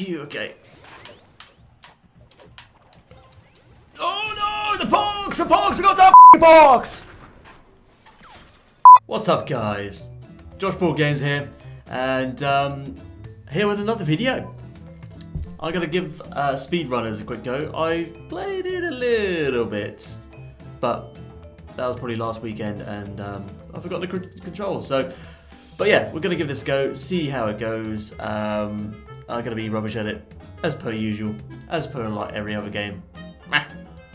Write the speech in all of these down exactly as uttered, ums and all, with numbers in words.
You okay? Oh no! The box! The box! I got that f***ing box! What's up, guys? Josh Paul Games here, and um, here with another video. I'm gonna give uh, SpeedRunners a quick go. I played it a little bit, but that was probably last weekend, and um, I forgot the controls. So, but yeah, we're gonna give this a go. See how it goes. Um, I'm gonna be rubbish at it, as per usual, as per like every other game.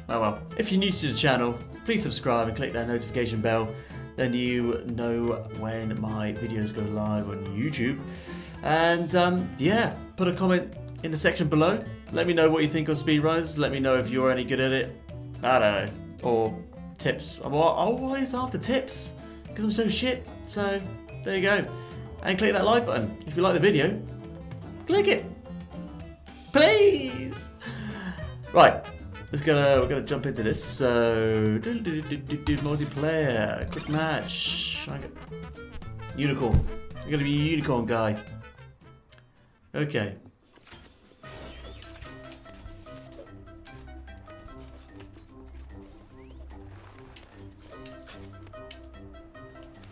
Oh well. If you're new to the channel, please subscribe and click that notification bell. Then you know when my videos go live on YouTube. And um, yeah, put a comment in the section below. Let me know what you think of speedruns. Let me know if you're any good at it. I don't know. Or tips. I'm always after tips because I'm so shit. So there you go. And click that like button if you like the video. Click it, please. Right, let's gonna we're gonna jump into this. So do, do, do, do, do, multiplayer, quick match. I got, unicorn. I'm gonna be a unicorn guy. Okay.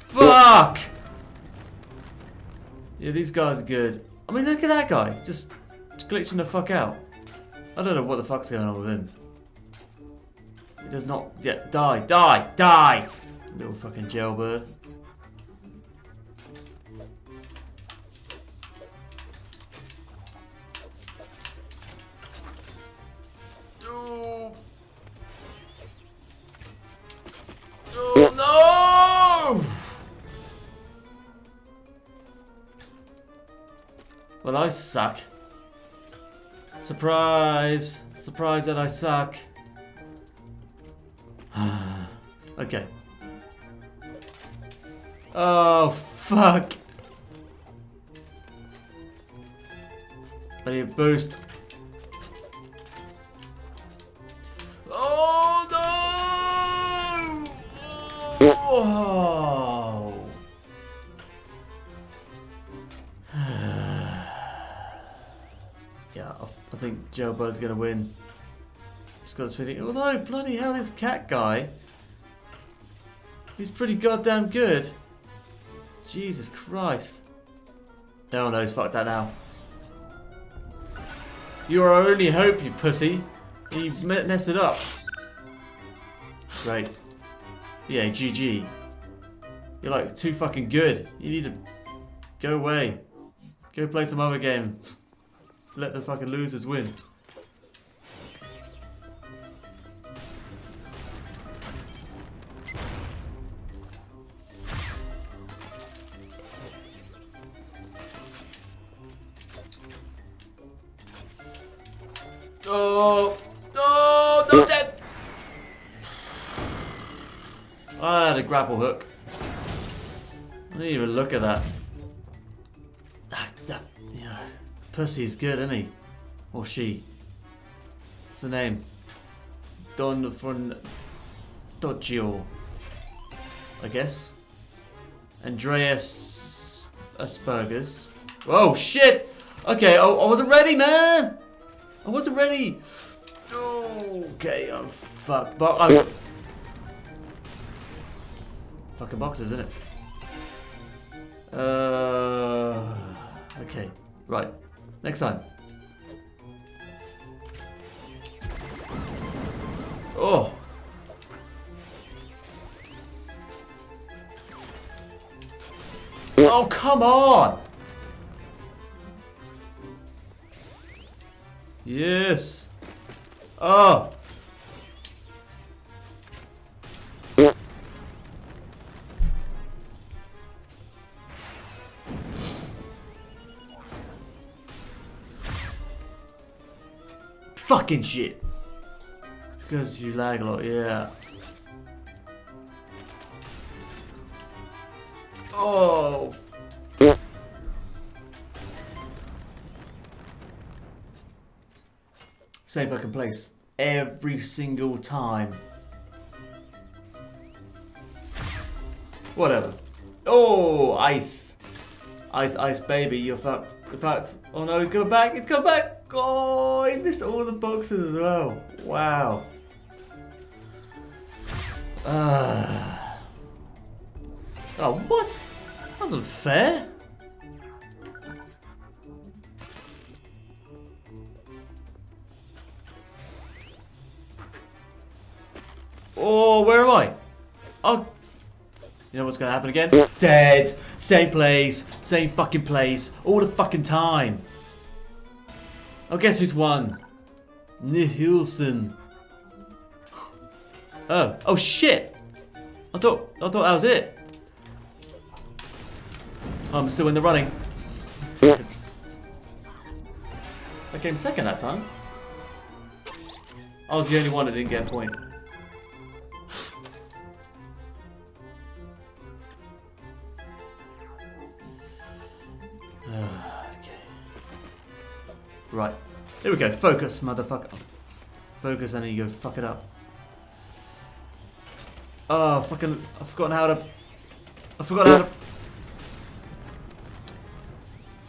Fuck. Yeah, these guys are good. I mean, look at that guy, just glitching the fuck out. I don't know what the fuck's going on with him. He does not, yeah, die, die, die! Little fucking jailbird. No! No! No! Well, I suck. Surprise! Surprise that I suck. Okay. Oh, fuck! I need a boost. Oh, no! Oh! Yeah, I think Jailbird's gonna win. He's got his finish. Although, bloody hell, this cat guy. He's pretty goddamn good. Jesus Christ. No, no, he's fucked that now. You're our only hope, you pussy. You messed it up. Great. Yeah, G G. You're like too fucking good. You need to go away. Go play some other game. Let the fucking losers win. Oh, oh, no, dead! I had a grapple hook. I didn't even look at that. That, that, yeah, pussy is good, isn't he? Or she? What's the name? Don Fun Doggio, I guess. Andreas Asperger's. Oh shit! Okay, I, I wasn't ready, man. I wasn't ready! Okay, I'm fucked. But I'm... Fucking boxes, isn't it? Uh, okay, right. Next time. Oh! Oh, come on! Yes. Oh. Fucking shit. Because you lag a lot, yeah. Oh. Same fucking place every single time. Whatever. Oh, ice, ice, ice, baby, you're fucked. In fact, oh no, he's coming back, he's coming back! Oh, he missed all the boxes as well. Wow. Uh. Oh, what? That wasn't fair. Oh, where am I? Oh. You know what's going to happen again? Dead. Same place. Same fucking place. All the fucking time. Oh, guess who's won? Nihilson. Oh. Oh, shit. I thought, I thought that was it. I'm still in the running. I came second that time. I was the only one that didn't get a point. Right, here we go. Focus, motherfucker. Focus, and then you go fuck it up. Oh, fucking! I've forgotten how to. I've forgotten how to. I've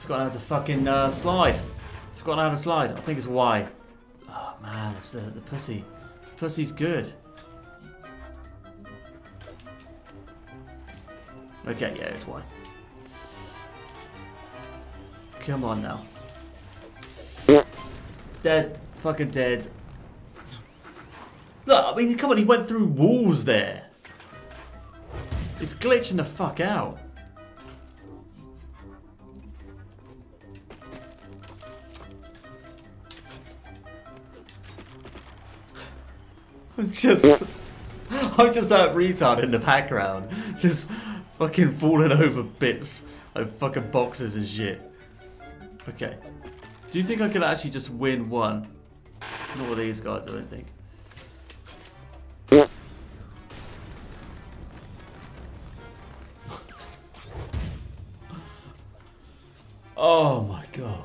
forgotten how to fucking uh, slide. I've forgotten how to slide. I think it's Y. Oh man, it's the the pussy. The pussy's good. Okay, yeah, it's Y. Come on now. Dead. Fucking dead. Look, I mean, come on, he went through walls there. It's glitching the fuck out. I was just... I'm just that retard in the background. Just fucking falling over bits of fucking boxes and shit. Okay. Do you think I could actually just win one? Not with these guys, I don't think. Oh my god.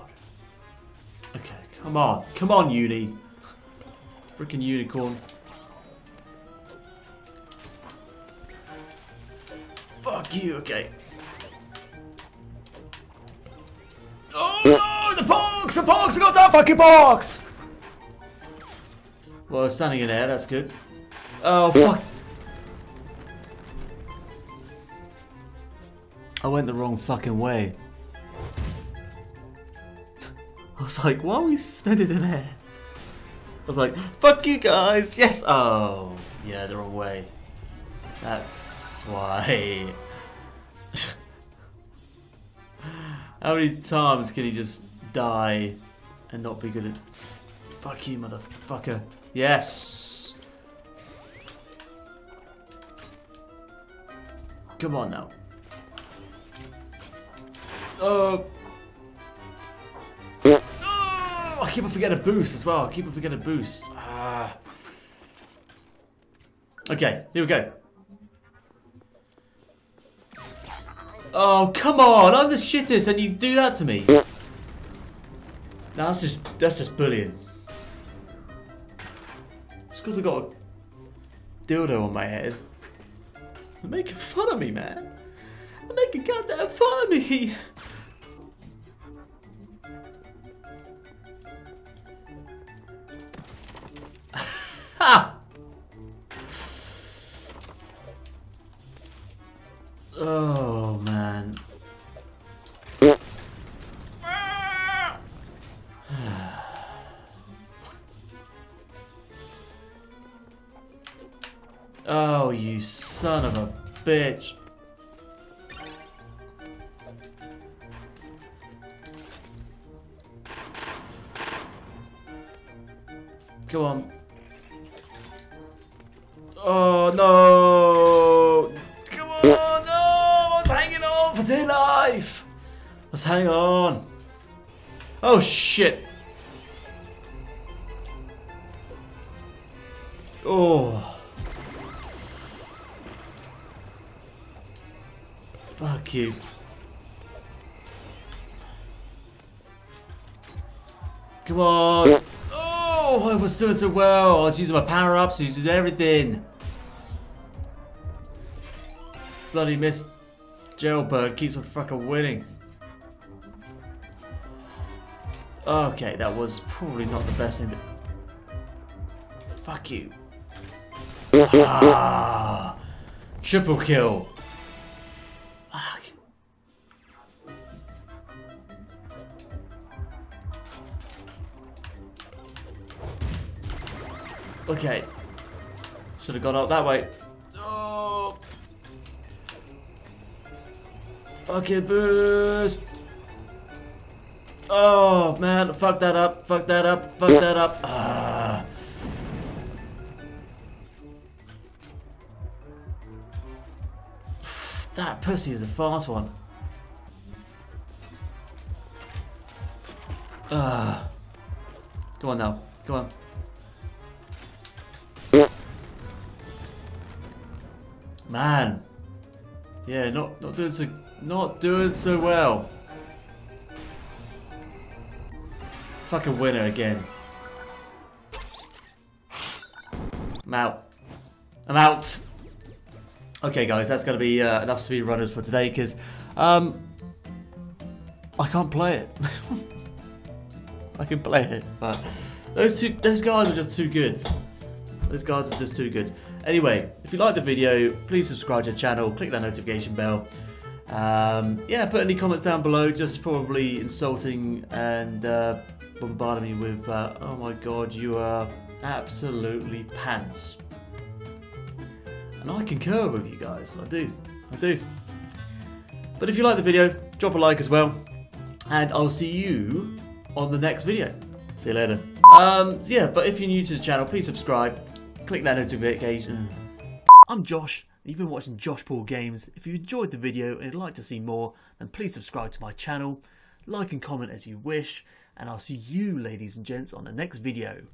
Okay, come on. Come on, Uni. Freaking unicorn. Fuck you, okay. Oh! The box! The box! I got that fucking box! Well, it's standing in there, that's good. Oh, fuck. I went the wrong fucking way. I was like, why are we suspended in air? I was like, fuck you guys! Yes! Oh, yeah, the wrong way. That's why. How many times can he just die and not be good at... Fuck you, motherfucker. Yes! Come on now. Oh! Oh! I keep on forgetting a boost as well. I keep on forgetting a boost. Ah. Okay, here we go. Oh, come on! I'm the shittest and you do that to me! Nah, that's just, that's just bullying. It's because I got a dildo on my head. They're making fun of me, man. They're making goddamn fun of me. Ha! Oh man. Oh, you son of a bitch. Come on. Oh, no. Come on. No, I was hanging on for dear life. I was hanging on. Oh, shit. Oh. Fuck you. Come on. Oh, I was doing so well. I was using my power-ups, using everything. Bloody Miss Jailbird keeps on fucking winning. Okay, that was probably not the best thing that... Fuck you. Ah, triple kill. Fuck. Okay. Should have gone up that way. Oh. Fucking boost. Oh man, fuck that up, fuck that up, fuck that up. Ah. That pussy is a fast one. Ah. Come on now, come on. Man. Yeah, not not doing so not doing so well. Fucking winner again. I'm out. I'm out. Okay, guys, that's going to be uh, enough SpeedRunners for today because um, I can't play it. I can play it, but those two, those guys are just too good. Those guys are just too good. Anyway, if you like the video, please subscribe to the channel. Click that notification bell. Um, yeah, put any comments down below. Just probably insulting and. Uh, bombarded me with uh, oh my god, you are absolutely pants, and I concur with you guys. I do, I do. But if you like the video, drop a like as well, and I'll see you on the next video. See you later. Um, so yeah, but if you're new to the channel, please subscribe, click that notification. I'm Josh, and you've been watching Josh Paul Games. If you enjoyed the video and you'd like to see more, then please subscribe to my channel, like and comment as you wish. And I'll see you, ladies and gents, on the next video.